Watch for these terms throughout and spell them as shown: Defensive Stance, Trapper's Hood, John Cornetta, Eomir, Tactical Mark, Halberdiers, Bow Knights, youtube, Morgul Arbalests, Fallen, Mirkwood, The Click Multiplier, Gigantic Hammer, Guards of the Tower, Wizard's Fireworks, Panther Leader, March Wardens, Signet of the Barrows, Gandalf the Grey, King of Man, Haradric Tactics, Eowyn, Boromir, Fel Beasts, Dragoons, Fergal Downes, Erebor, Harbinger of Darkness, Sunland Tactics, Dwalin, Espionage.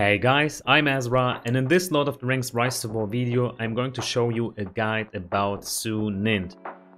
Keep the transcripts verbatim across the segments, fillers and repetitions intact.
Hey guys, I'm Ezra, and in this Lord of the Rings Rise to War video I'm going to show you a guide about Sunind.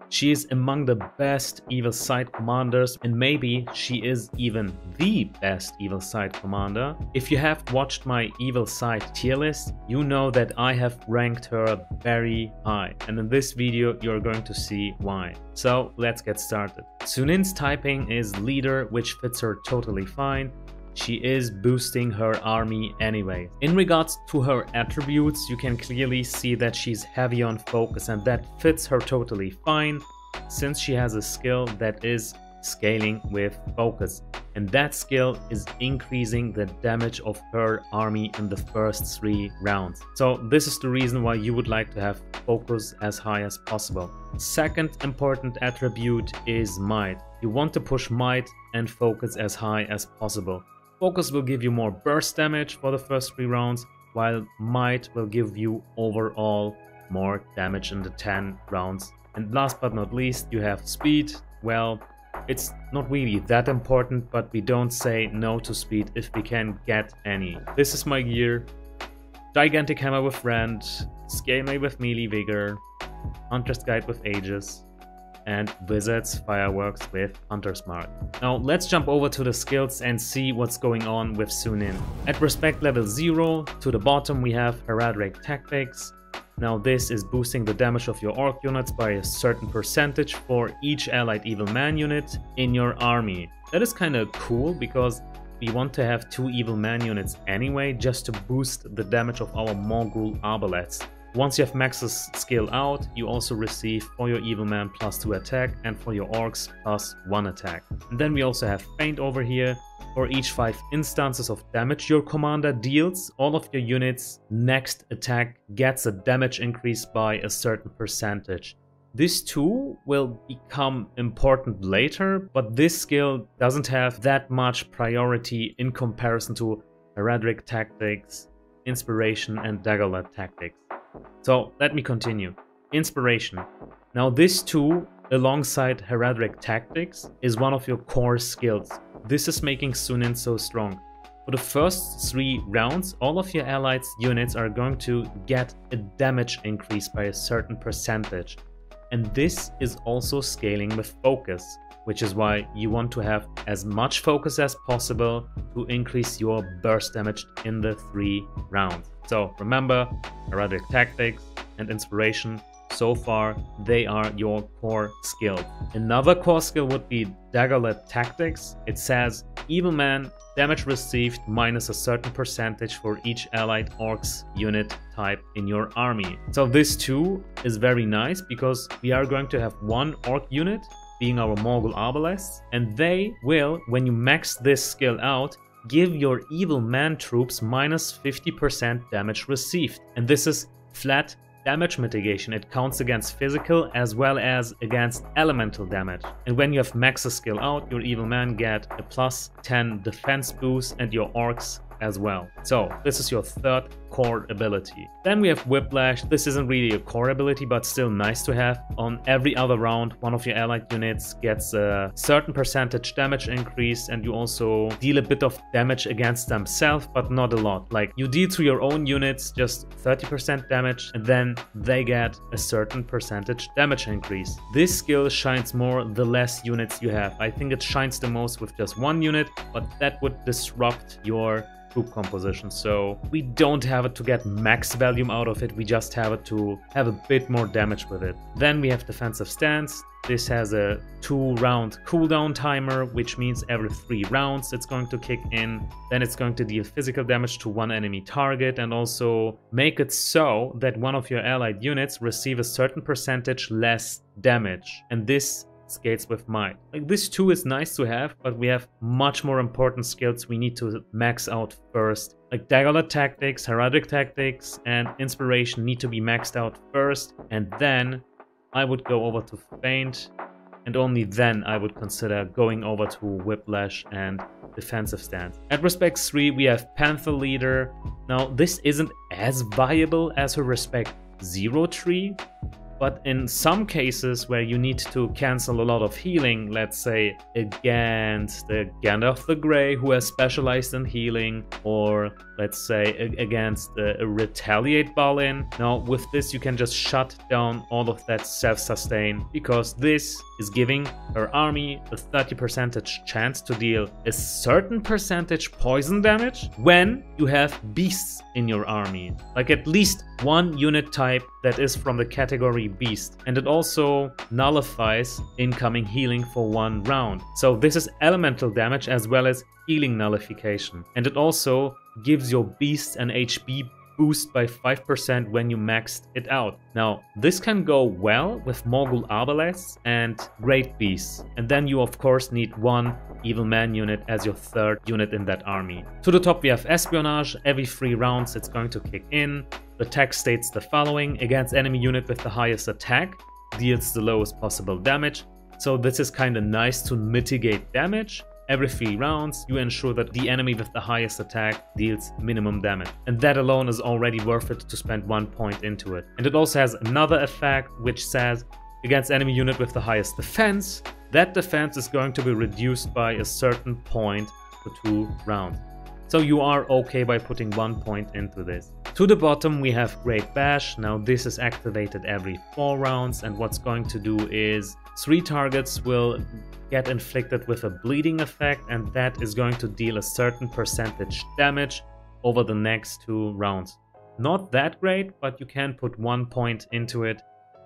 She is among the best evil side commanders, and maybe she is even the best evil side commander. If you have watched my evil side tier list, you know that I have ranked her very high, and in this video you're going to see why. So let's get started. Sunind's typing is leader, which fits her totally fine. She is boosting her army anyway. In regards to her attributes, you can clearly see that she's heavy on focus, and that fits her totally fine since she has a skill that is scaling with focus, and that skill is increasing the damage of her army in the first three rounds. So this is the reason why you would like to have focus as high as possible. Second important attribute is might. You want to push might and focus as high as possible. Focus will give you more burst damage for the first three rounds, while might will give you overall more damage in the ten rounds. And last but not least, you have speed. Well, it's not really that important, but we don't say no to speed if we can get any. This is my gear: Gigantic Hammer with Rend, Scale Mail with Melee Vigor, Hunter's Guide with Aegis, and Wizard's Fireworks with Hunter's Mark. Now let's jump over to the skills and see what's going on with Sunind. At respect level zero, to the bottom we have Haradric Tactics. Now this is boosting the damage of your orc units by a certain percentage for each allied evil man unit in your army. That is kinda cool, because we want to have two evil man units anyway, just to boost the damage of our Morgul Arbalests. Once you have Max's skill out, you also receive for your evil man plus two attack, and for your orcs plus one attack. And then we also have Feint over here. For each five instances of damage your commander deals, all of your units' next attack gets a damage increase by a certain percentage. This too will become important later, but this skill doesn't have that much priority in comparison to Haradric Tactics, Inspiration, and Dagorlad Tactics. So let me continue. Inspiration. Now this too, alongside Haradric Tactics, is one of your core skills. This is making Sunind so strong. For the first three rounds, all of your allies' units are going to get a damage increase by a certain percentage. And this is also scaling with focus, which is why you want to have as much focus as possible to increase your burst damage in the three rounds. So remember, Haradric Tactics and Inspiration, so far they are your core skill. Another core skill would be Dagorlad Tactics. It says evil man damage received minus a certain percentage for each allied orcs unit type in your army. So this too is very nice, because we are going to have one orc unit being our Morgul Arbalests, and they will, when you max this skill out, give your evil man troops minus fifty percent damage received. And this is flat damage mitigation. It counts against physical as well as against elemental damage. And when you have maxed the skill out, your evil man get a plus ten defense boost, and your orcs as well. So this is your third core ability. Then we have Whiplash. This isn't really a core ability, but still nice to have. On every other round, one of your allied units gets a certain percentage damage increase, and you also deal a bit of damage against themselves, but not a lot. Like, you deal to your own units just thirty percent damage, and then they get a certain percentage damage increase. This skill shines more the less units you have. I think it shines the most with just one unit, but that would disrupt your group composition, so we don't have it to get max volume out of it, we just have it to have a bit more damage with it. Then we have Defensive Stance. This has a two round cooldown timer, which means every three rounds it's going to kick in. Then it's going to deal physical damage to one enemy target, and also make it so that one of your allied units receive a certain percentage less damage, and this scales with might. Like, this too is nice to have, but we have much more important skills we need to max out first. Like Dagorlad Tactics, Haradric Tactics, and Inspiration need to be maxed out first, and then I would go over to Feint, and only then I would consider going over to Whiplash and Defensive Stance. At Respect three we have Panther Leader. Now this isn't as viable as her Respect zero tree, But in some cases where you need to cancel a lot of healing, let's say against the Gandalf the Grey, who has specialized in healing, or let's say against the Retaliate Balin. Now with this you can just shut down all of that self-sustain, because this is giving her army a thirty percent chance to deal a certain percentage poison damage when you have beasts in your army. Like at least one unit type that is from the category beast, and it also nullifies incoming healing for one round. So this is elemental damage as well as healing nullification, and it also gives your beast an H P boost by five percent when you maxed it out. Now this can go well with Morgul Arbalests and Great Beasts, and then you of course need one Evil Man unit as your third unit in that army. To the top we have Espionage. Every three rounds it's going to kick in. The text states the following: against enemy unit with the highest attack deals the lowest possible damage. So this is kind of nice to mitigate damage. Every three rounds you ensure that the enemy with the highest attack deals minimum damage, and that alone is already worth it to spend one point into it. And it also has another effect which says against enemy unit with the highest defense, that defense is going to be reduced by a certain point for two rounds. So you are okay by putting one point into this. To the bottom we have Great Bash. Now this is activated every four rounds, and what's going to do is three targets will get inflicted with a bleeding effect, and that is going to deal a certain percentage damage over the next two rounds. Not that great, but you can put one point into it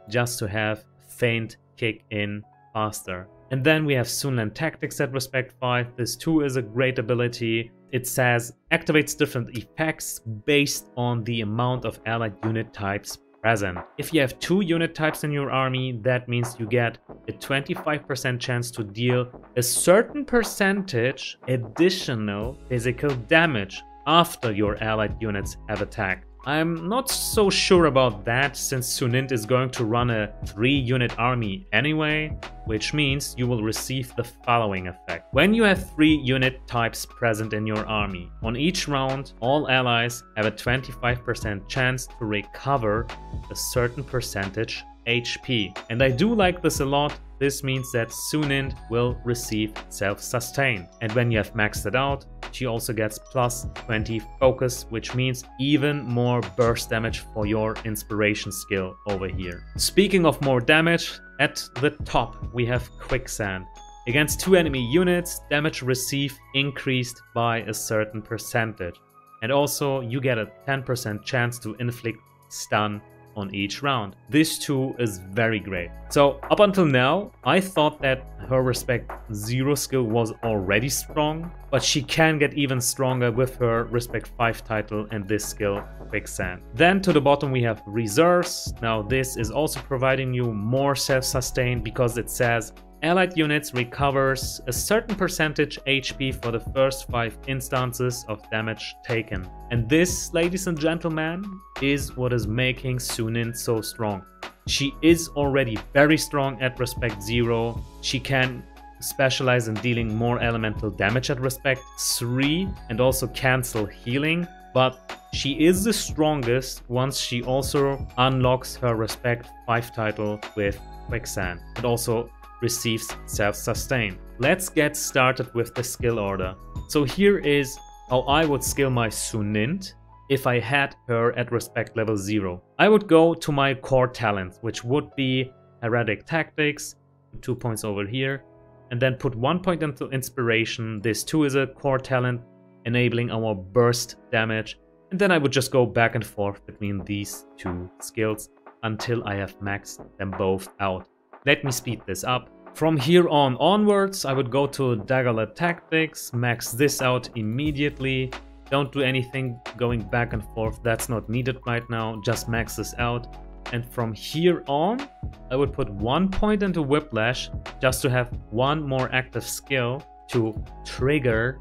just to have Feint kick in faster. And then we have Sunland Tactics at Respect five. This too is a great ability. It says activates different effects based on the amount of allied unit types present. If you have two unit types in your army, that means you get a twenty-five percent chance to deal a certain percentage additional physical damage after your allied units have attacked. I'm not so sure about that, since Sunind is going to run a three unit army anyway, which means you will receive the following effect. When you have three unit types present in your army, on each round all allies have a twenty-five percent chance to recover a certain percentage H P. And I do like this a lot. This means that Sunind will receive self-sustain, and when you have maxed it out, she also gets plus twenty focus, which means even more burst damage for your inspiration skill over here. Speaking of more damage, at the top we have Quicksand. Against two enemy units, damage received increased by a certain percentage, and also you get a ten percent chance to inflict stun on each round. This too is very great. So up until now I thought that her Respect zero skill was already strong, but she can get even stronger with her Respect five title and this skill Quicksand. Then to the bottom we have Reserves. Now this is also providing you more self-sustain, because it says allied units recovers a certain percentage H P for the first five instances of damage taken. And this, ladies and gentlemen, is what is making Sunind so strong. She is already very strong at Respect zero. She can specialize in dealing more elemental damage at Respect three and also cancel healing. But she is the strongest once she also unlocks her Respect five title with Quicksand. And also receives self-sustain. Let's get started with the skill order. So here is how I would skill my Sunind if I had her at Respect level zero. I would go to my core talents, which would be Haradric Tactics, two points over here, and then put one point into Inspiration. This too is a core talent, enabling our burst damage. And then I would just go back and forth between these two skills until I have maxed them both out. Let me speed this up. From here on onwards, I would go to Dagorlad Tactics, max this out immediately. Don't do anything going back and forth, that's not needed right now, just max this out. And from here on, I would put one point into Whiplash, just to have one more active skill to trigger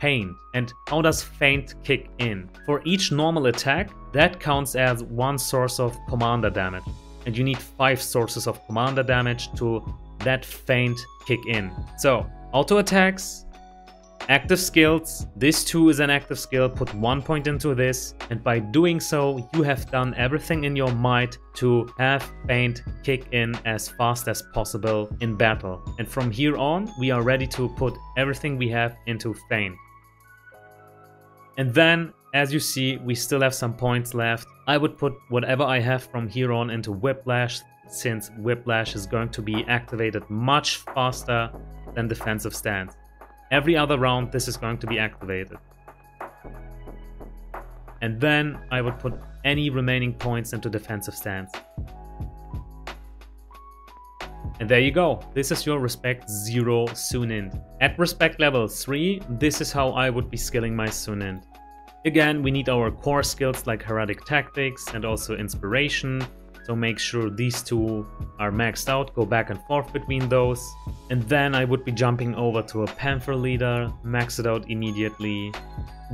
Feint. And how does Feint kick in? For each normal attack, that counts as one source of commander damage. And you need five sources of commander damage to that Feint kick in. So auto attacks, Active skills. This too is an active skill. Put one point into this, and by doing so, you have done everything in your might to have Feint kick in as fast as possible in battle. And from here on, we are ready to put everything we have into Feint. And then, as you see, we still have some points left. I would put whatever I have from here on into Whiplash, since Whiplash is going to be activated much faster than Defensive Stance. Every other round this is going to be activated. And then I would put any remaining points into Defensive Stance. And there you go. This is your Respect zero Sunind. At Respect level three, this is how I would be skilling my Sunind. Again, we need our core skills like Haradric Tactics and also Inspiration. So make sure these two are maxed out, go back and forth between those. And then I would be jumping over to a Panther Leader, max it out immediately.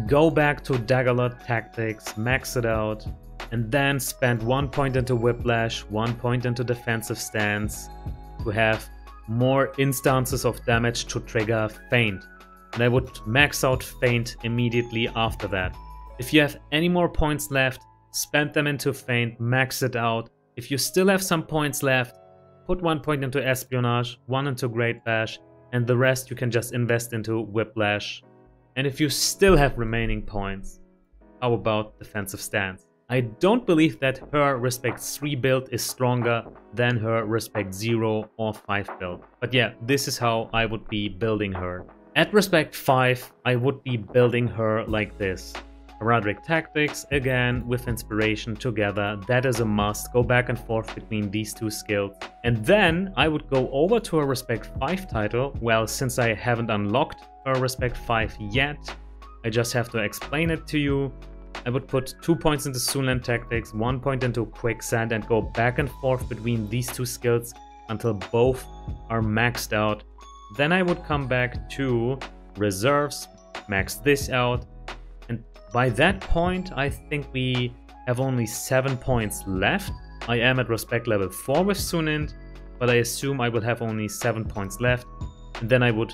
Go back to Dagorlad Tactics, max it out. And then spend one point into Whiplash, one point into Defensive Stance to have more instances of damage to trigger Feint. And I would max out Feint immediately after that. If you have any more points left, spend them into Feint, max it out. If you still have some points left, put one point into Espionage, one into Great Bash, and the rest you can just invest into Whiplash. And if you still have remaining points, how about Defensive Stance? I don't believe that her Respect three build is stronger than her Respect zero or five build. But yeah, this is how I would be building her. At Respect five, I would be building her like this. Haradric Tactics, again, with Inspiration together. That is a must. Go back and forth between these two skills. And then I would go over to a Respect five title. Well, since I haven't unlocked a Respect five yet, I just have to explain it to you. I would put two points into Sunland Tactics, one point into Quicksand, and go back and forth between these two skills until both are maxed out. Then I would come back to Reserves, max this out. By that point, I think we have only seven points left. I am at Respect level four with Sunind, but I assume I will have only seven points left. And then I would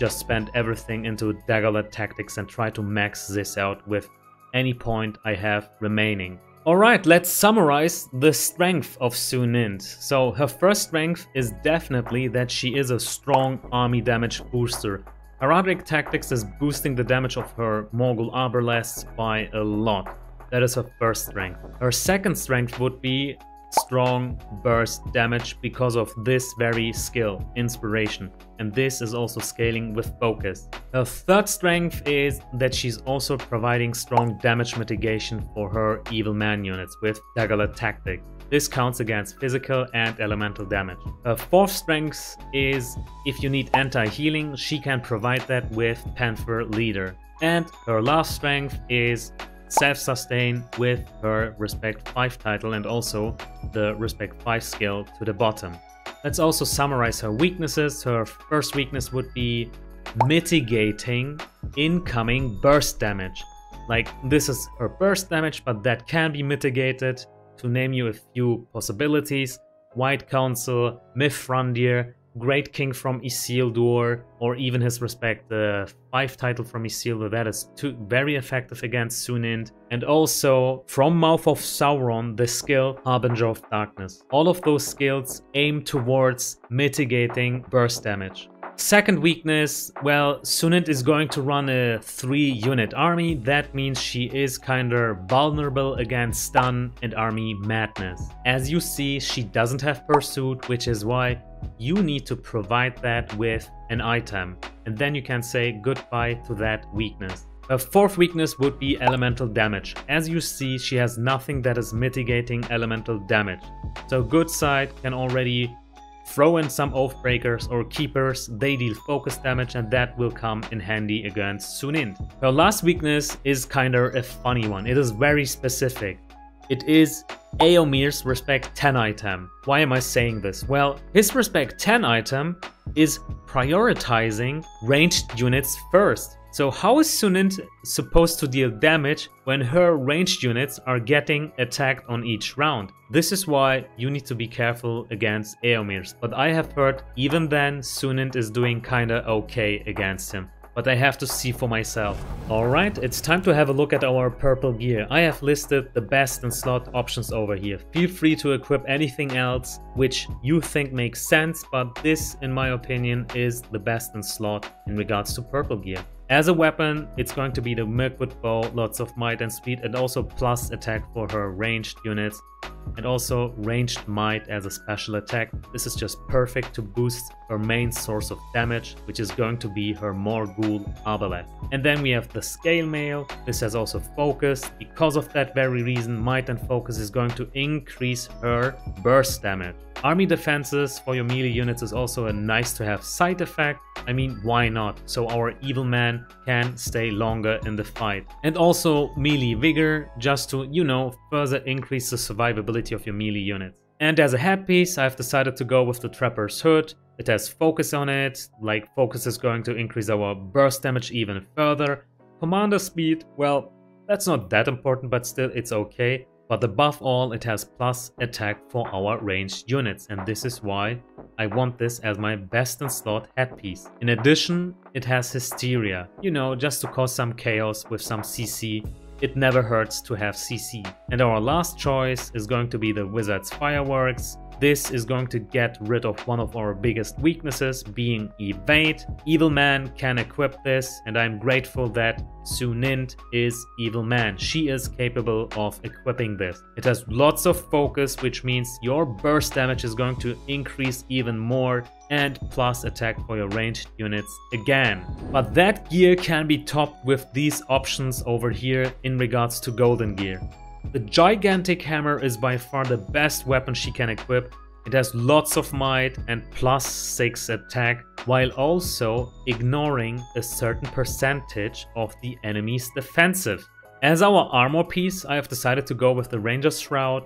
just spend everything into Dagorlad Tactics and try to max this out with any point I have remaining. Alright, let's summarize the strength of Sunind. So her first strength is definitely that she is a strong army damage booster. Haradric Tactics is boosting the damage of her Morgul Arbalests by a lot. That is her first strength. Her second strength would be strong burst damage because of this very skill, Inspiration. And this is also scaling with focus. Her third strength is that she's also providing strong damage mitigation for her Evil Man units with Dagorlad Tactics. This counts against physical and elemental damage. Her fourth strength is if you need anti-healing, she can provide that with Panther Leader. And her last strength is self-sustain with her Respect five title and also the Respect five skill to the bottom. Let's also summarize her weaknesses. Her first weakness would be mitigating incoming burst damage. Like, this is her burst damage, but that can be mitigated. To name you a few possibilities: White Council, Myth Frontier, Great King from Isildur, or even his Respect the uh, five title from Isildur. That is too, very effective against Sunind. And also from Mouth of Sauron, the skill Harbinger of Darkness. All of those skills aim towards mitigating burst damage. Second weakness, well, Sunind is going to run a three-unit army. That means she is kinda vulnerable against stun and army madness. As you see, she doesn't have Pursuit, which is why you need to provide that with an item. And then you can say goodbye to that weakness. Her fourth weakness would be elemental damage. As you see, she has nothing that is mitigating elemental damage. So good side can already throw in some Oathbreakers or Keepers. They deal focus damage, and that will come in handy against Sunind. Her last weakness is kinda a funny one. It is very specific. It is Eomir's Respect ten item. Why am I saying this? Well, his Respect ten item is prioritizing ranged units first. So how is Sunind supposed to deal damage when her ranged units are getting attacked on each round? This is why you need to be careful against Eomir's. But I have heard even then Sunind is doing kinda okay against him. but I have to see for myself. Alright, it's time to have a look at our purple gear. I have listed the best and slot options over here. Feel free to equip anything else which you think makes sense, but this, in my opinion, is the best in slot in regards to purple gear. As a weapon, it's going to be the Mirkwood Bow, lots of might and speed, and also plus attack for her ranged units, and also ranged might as a special attack. This is just perfect to boost her main source of damage, which is going to be her Morgul Arbalests. And then we have the Scale Mail. This has also focus. Because of that very reason, might and focus is going to increase her burst damage. Army defenses for your melee units is also a nice to have side effect. I mean, why not? So our evil man can stay longer in the fight. And also melee vigor, just to, you know, further increase the survivability of your melee units. And as a headpiece, I've decided to go with the Trapper's Hood. It has focus on it, like focus is going to increase our burst damage even further. Commander speed, well, that's not that important, but still it's okay. But above all, it has plus attack for our ranged units, and this is why I want this as my best in slot headpiece. In addition, it has Hysteria, you know, just to cause some chaos with some C C. It never hurts to have C C. And our last choice is going to be the Wizard's Fireworks. This is going to get rid of one of our biggest weaknesses, being evade. Evil Man can equip this, and I'm grateful that Sunind is Evil Man. She is capable of equipping this. It has lots of focus, which means your burst damage is going to increase even more, and plus attack for your ranged units again. But that gear can be topped with these options over here in regards to golden gear. The Gigantic Hammer is by far the best weapon she can equip. It has lots of might and plus six attack, while also ignoring a certain percentage of the enemy's defensive. As our armor piece, I have decided to go with the Ranger's Shroud.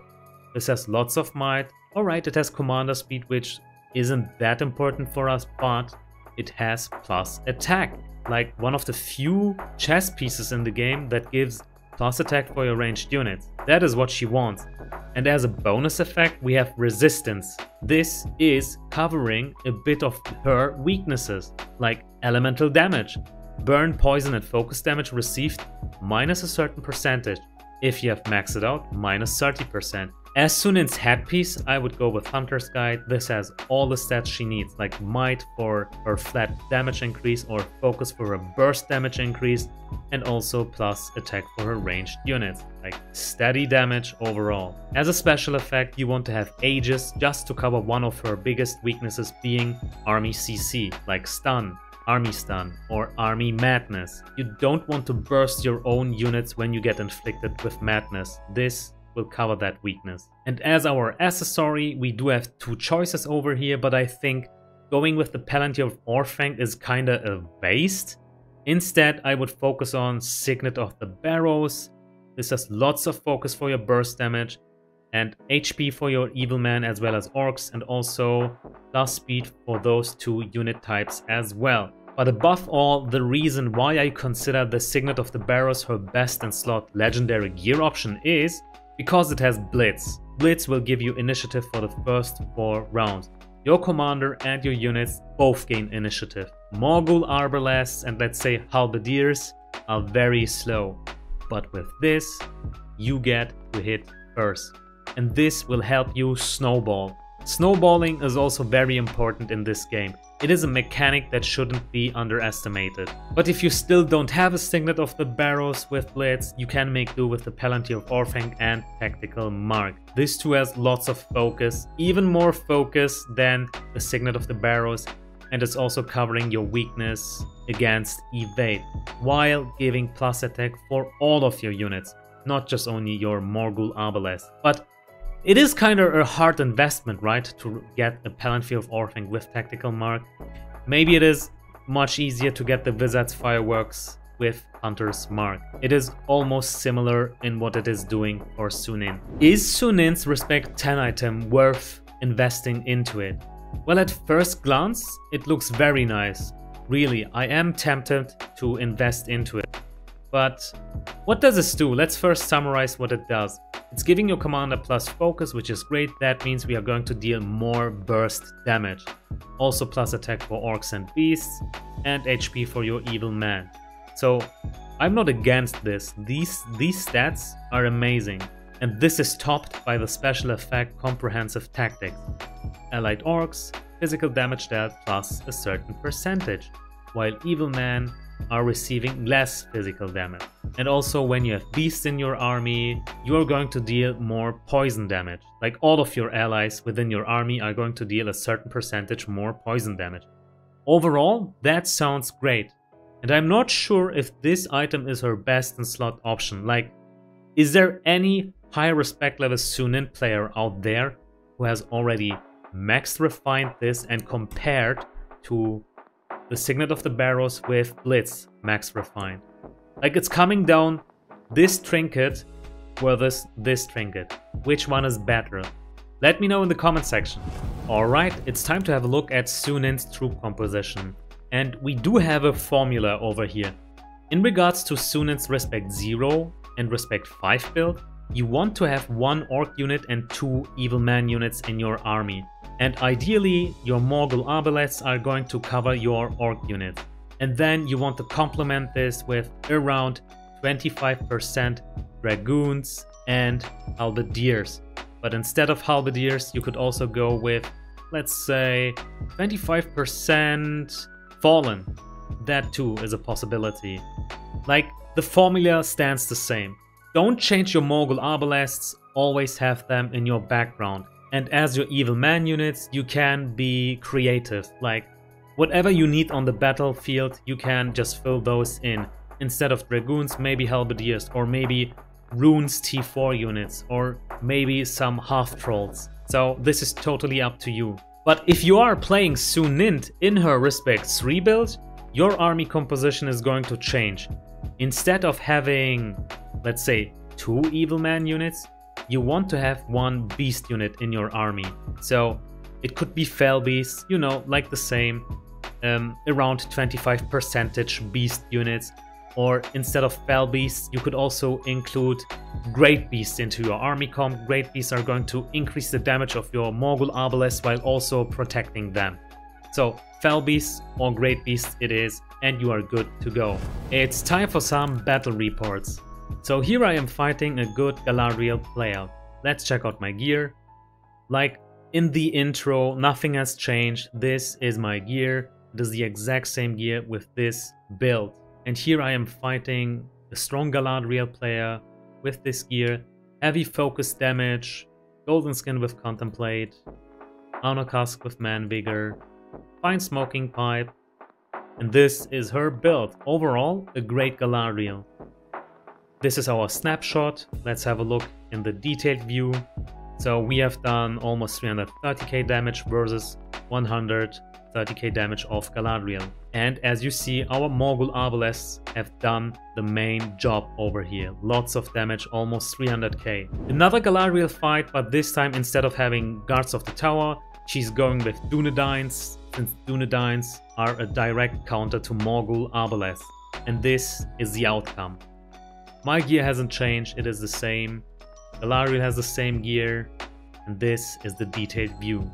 This has lots of might. Alright, it has commander speed, which isn't that important for us, but it has plus attack. Like one of the few chess pieces in the game that gives plus attack for your ranged units. That is what she wants. And as a bonus effect, we have resistance. This is covering a bit of her weaknesses, like elemental damage. Burn, poison and focus damage received minus a certain percentage. If you have maxed it out, minus thirty percent. As Sunind's headpiece, I would go with Hunter's Guide. This has all the stats she needs, like might for her flat damage increase, or focus for her burst damage increase, and also plus attack for her ranged units, like steady damage overall. As a special effect, you want to have Aegis, just to cover one of her biggest weaknesses, being army C C, like stun, army stun or army madness. You don't want to burst your own units when you get inflicted with madness. This will cover that weakness. And as our accessory, we do have two choices over here, but I think going with the Palantír of Orfang is kinda a waste. Instead, I would focus on Signet of the Barrows. This has lots of focus for your burst damage and H P for your evil man as well as orcs, and also plus speed for those two unit types as well. But above all, the reason why I consider the Signet of the Barrows her best in slot legendary gear option is because it has Blitz. Blitz will give you initiative for the first four rounds. Your commander and your units both gain initiative. Morgul Arbalests and let's say Halberdiers are very slow, but with this you get to hit first, and this will help you snowball. Snowballing is also very important in this game. It is a mechanic that shouldn't be underestimated. But if you still don't have a Signet of the Barrows with Blitz, you can make do with the Palantír of Orfang and Tactical Mark. This too has lots of focus, even more focus than the Signet of the Barrows, and it's also covering your weakness against evade, while giving plus attack for all of your units, not just only your Morgul Arbalest. But it is kind of a hard investment, right, to get a Palantír of Orfang with Tactical Mark. Maybe it is much easier to get the Wizard's Fireworks with Hunter's Mark. It is almost similar in what it is doing for Sunind. Is Sunind's Respect ten item worth investing into it? Well, at first glance, it looks very nice. Really, I am tempted to invest into it. But what does this do? Let's first summarize what it does. It's giving your commander plus focus, which is great. That means we are going to deal more burst damage. Also plus attack for orcs and beasts, and H P for your evil man. So I'm not against this. These, these stats are amazing. And this is topped by the special effect Comprehensive Tactics. Allied orcs, physical damage dealt plus a certain percentage, while evil men are receiving less physical damage. And also when you have beasts in your army, you are going to deal more poison damage. Like all of your allies within your army are going to deal a certain percentage more poison damage. Overall, that sounds great. And I'm not sure if this item is her best in slot option. Like, is there any high respect level Sunind player out there who has already max refined this and compared to the Signet of the Barrows with Blitz max refined? Like, it's coming down this trinket versus this trinket. Which one is better? Let me know in the comment section. Alright, it's time to have a look at Sunind's troop composition. And we do have a formula over here. In regards to Sunind's Respect zero and Respect five build, you want to have one orc unit and two evil man units in your army. And ideally, your Morgul Arbalests are going to cover your orc unit. And then you want to complement this with around twenty-five percent Dragoons and Halberdiers. But instead of Halberdiers, you could also go with, let's say, twenty-five percent Fallen. That too is a possibility. Like, the formula stands the same. Don't change your Morgul Arbalests, always have them in your background. And as your evil man units, you can be creative. Like, whatever you need on the battlefield, you can just fill those in. Instead of Dragoons, maybe Halberdiers, or maybe Runes T four units, or maybe some half-trolls. So this is totally up to you. But if you are playing Sunind in her Respect three build, your army composition is going to change. Instead of having, let's say, two evil man units, you want to have one beast unit in your army. So it could be Fel Beasts, you know, like the same, um, around twenty-five percent beast units. Or instead of Fel Beasts, you could also include Great Beasts into your army comp. Great Beasts are going to increase the damage of your Morgul Arbalests while also protecting them. So Fel Beasts or Great Beasts it is, and you are good to go. It's time for some battle reports. So here I am fighting a good Galadriel player. Let's check out my gear. Like in the intro, nothing has changed. This is my gear. It is the exact same gear with this build. And here I am fighting a strong Galadriel player with this gear. Heavy focus damage, golden skin with contemplate, armor cask with man vigor, fine smoking pipe. And this is her build. Overall, a great Galadriel. This is our snapshot. Let's have a look in the detailed view. So we have done almost three hundred thirty K damage versus one hundred thirty K damage of Galadriel. And as you see, our Morgul Arbalests have done the main job over here. Lots of damage, almost three hundred K. Another Galadriel fight, but this time instead of having Guards of the Tower, she's going with Dunedains, since Dunedains are a direct counter to Morgul Arbalests. And this is the outcome. My gear hasn't changed, it is the same. Galadriel has the same gear. And this is the detailed view.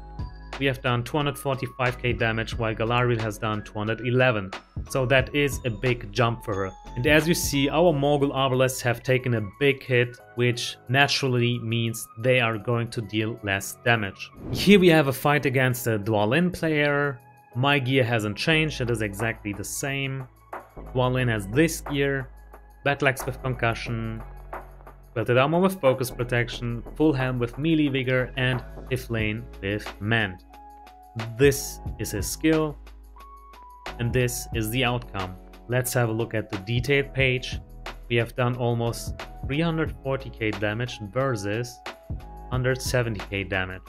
We have done two hundred forty-five K damage while Galadriel has done two hundred eleven. So that is a big jump for her. And as you see, our Morgul Arbalests have taken a big hit, which naturally means they are going to deal less damage. Here we have a fight against a Dwalin player. My gear hasn't changed, it is exactly the same. Dwalin has this gear. Battle axe with concussion, belted armor with focus protection, full helm with melee vigor, and Iflane with mend. This is his skill, and this is the outcome. Let's have a look at the detailed page. We have done almost three hundred forty K damage versus one hundred seventy K damage.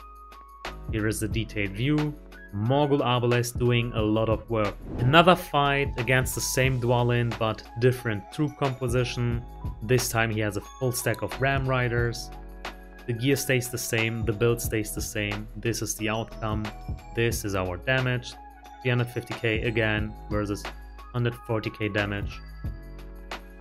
Here is the detailed view. Morgul Arbalest doing a lot of work. Another fight against the same Dwalin, but different troop composition. This time he has a full stack of Ram Riders. The gear stays the same, the build stays the same. This is the outcome. This is our damage. three hundred fifty K again versus one hundred forty K damage.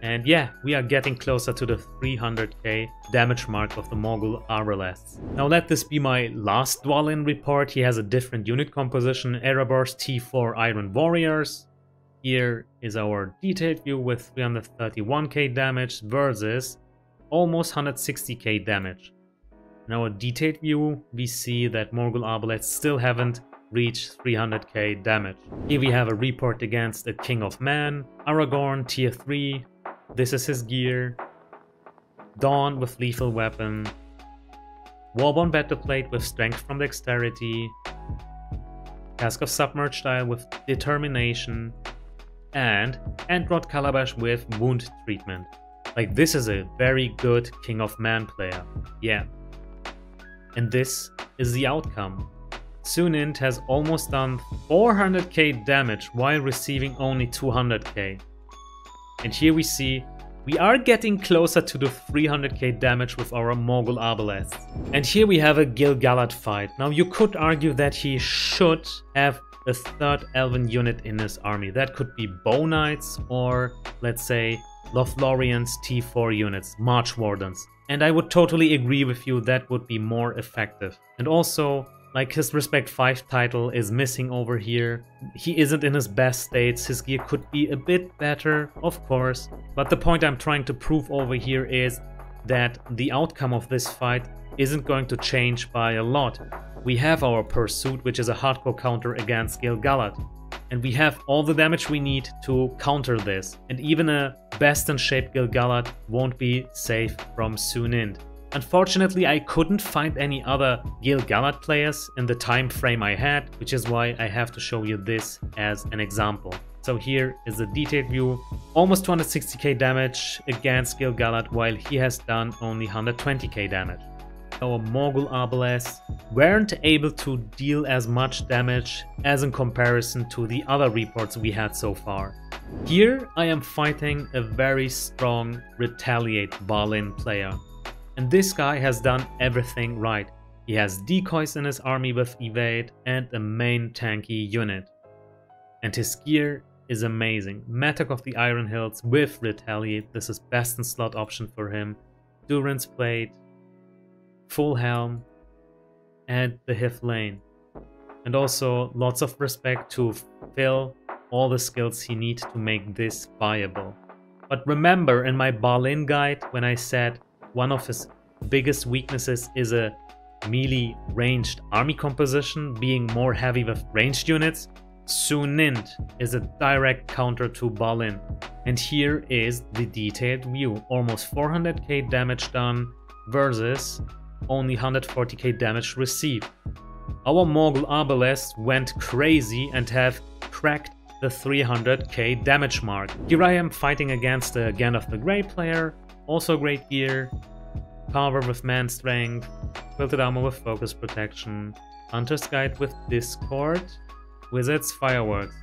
And yeah, we are getting closer to the three hundred K damage mark of the Morgul Arbalests. Now let this be my last Dwalin report. He has a different unit composition. Erebors T four Iron Warriors. Here is our detailed view with three hundred thirty-one K damage versus almost one hundred sixty K damage. In our detailed view, we see that Morgul Arbalests still haven't reach three hundred K damage. Here we have a report against a King of Man, Aragorn tier three, this is his gear, Dawn with lethal weapon, Warbound Battleplate with strength from dexterity, Cask of Submerged Isle with determination, and Androd Calabash with wound treatment. Like, this is a very good King of Man player, yeah. And this is the outcome. Sunind has almost done four hundred K damage while receiving only two hundred K. And here we see we are getting closer to the three hundred K damage with our Morgul Arbalests. And here we have a Gil-galad fight. Now you could argue that he should have a third elven unit in his army. That could be Bow Knights or, let's say, Lothlorians T four units, March Wardens. And I would totally agree with you, that would be more effective. And also, like, his Respect five title is missing over here. He isn't in his best states, his gear could be a bit better, of course. But the point I'm trying to prove over here is that the outcome of this fight isn't going to change by a lot. We have our Pursuit, which is a hardcore counter against Gil-galad. And we have all the damage we need to counter this. And even a best in shape Gil-galad won't be safe from Sunind. Unfortunately, I couldn't find any other Gil-galad players in the time frame I had, which is why I have to show you this as an example. So here is the detailed view, almost two hundred sixty K damage against Gil-galad, while he has done only one hundred twenty K damage. Our Morgul Arbalests weren't able to deal as much damage as in comparison to the other reports we had so far. Here I am fighting a very strong Retaliate Balin player. And this guy has done everything right. He has decoys in his army with evade and a main tanky unit. And his gear is amazing. Mattock of the Iron Hills with Retaliate. This is best in slot option for him. Durance Plate, Full Helm, and the Hith Lane. And also lots of respect to fill all the skills he needs to make this viable. But remember in my Balin guide when I said one of his biggest weaknesses is a melee ranged army composition, being more heavy with ranged units. Sunind is a direct counter to Balin. And here is the detailed view. Almost four hundred K damage done versus only one hundred forty K damage received. Our Morgul Arbalests went crazy and have cracked the three hundred K damage mark. Here I am fighting against the Gandalf the Grey player. Also great gear, Carver with Man Strength, Quilted Armor with Focus Protection, Hunter's Guide with Discord, Wizard's Fireworks.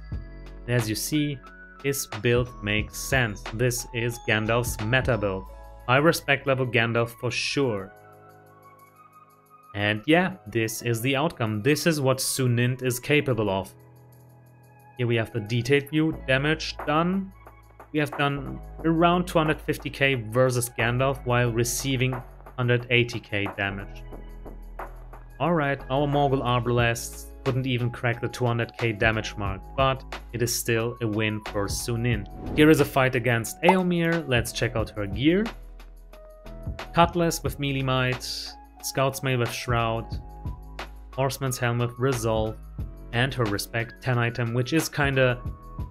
And as you see, his build makes sense. This is Gandalf's meta build. High respect level Gandalf for sure. And yeah, this is the outcome. This is what Sunind is capable of. Here we have the detailed view, damage done. We have done around two hundred fifty K versus Gandalf while receiving one hundred eighty K damage. Alright, our Morgul Arbalests couldn't even crack the two hundred K damage mark, but it is still a win for Sunind. Here is a fight against Eomir, let's check out her gear. Cutlass with Melee Might, Scout's Mail with Shroud, Horseman's Helm with Resolve, and her Respect ten item, which is kinda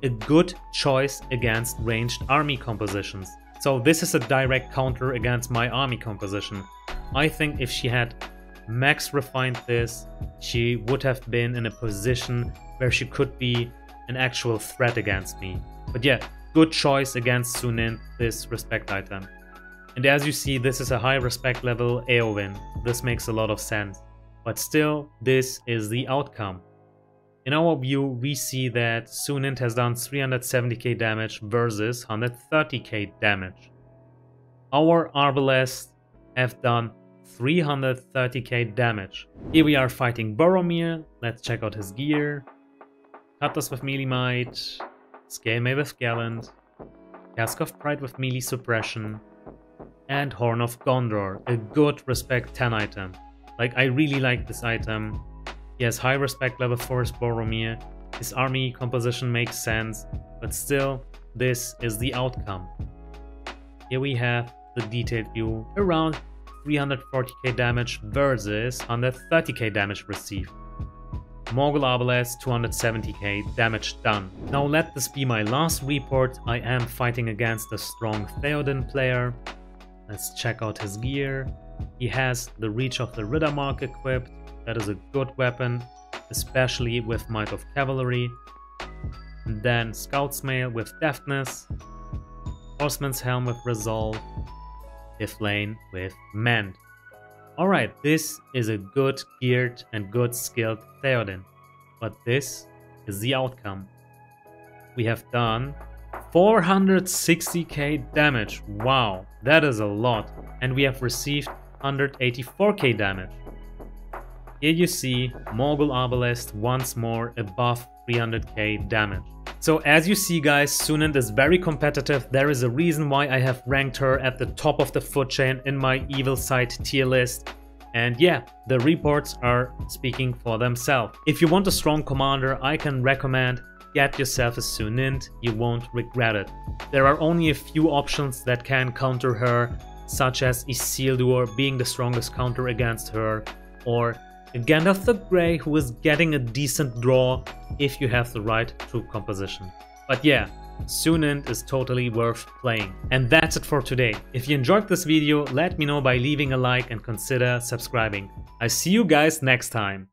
a good choice against ranged army compositions. So this is a direct counter against my army composition. I think if she had max refined this, she would have been in a position where she could be an actual threat against me. But yeah, good choice against Sunind, this respect item. And as you see, this is a high respect level Eowyn. This makes a lot of sense. But still, this is the outcome. In our view, we see that Sunind has done three hundred seventy K damage versus one hundred thirty K damage. Our Arbalests have done three hundred thirty K damage. Here we are fighting Boromir. Let's check out his gear. Cutlass with Melee Might, Scale Mail with Gallant, Cask of Pride with melee suppression, and Horn of Gondor, a good respect ten item. Like, I really like this item. He has high respect level for his Boromir, his army composition makes sense, but still, this is the outcome. Here we have the detailed view, around three hundred forty K damage versus one hundred thirty K damage received. Morgul Arbalests two hundred seventy K damage done. Now let this be my last report. I am fighting against a strong Theoden player. Let's check out his gear. He has the Reach of the Ridder Mark equipped. That is a good weapon, especially with Might of Cavalry. And then Scout's Mail with Deftness, Horseman's Helm with Resolve, Ithlane with Mend. Alright, this is a good geared and good skilled Theoden, but this is the outcome. We have done four hundred sixty K damage, wow, that is a lot, and we have received one hundred eighty-four K damage. Here you see Morgul Arbalest once more above three hundred K damage. So as you see guys, Sunind is very competitive. There is a reason why I have ranked her at the top of the food chain in my evil side tier list. And yeah, the reports are speaking for themselves. If you want a strong commander, I can recommend get yourself a Sunind. You won't regret it. There are only a few options that can counter her, such as Isildur being the strongest counter against her, or Gandalf the Grey, who is getting a decent draw if you have the right troop composition. But yeah, Sunind is totally worth playing. And that's it for today. If you enjoyed this video, let me know by leaving a like and consider subscribing. I see you guys next time.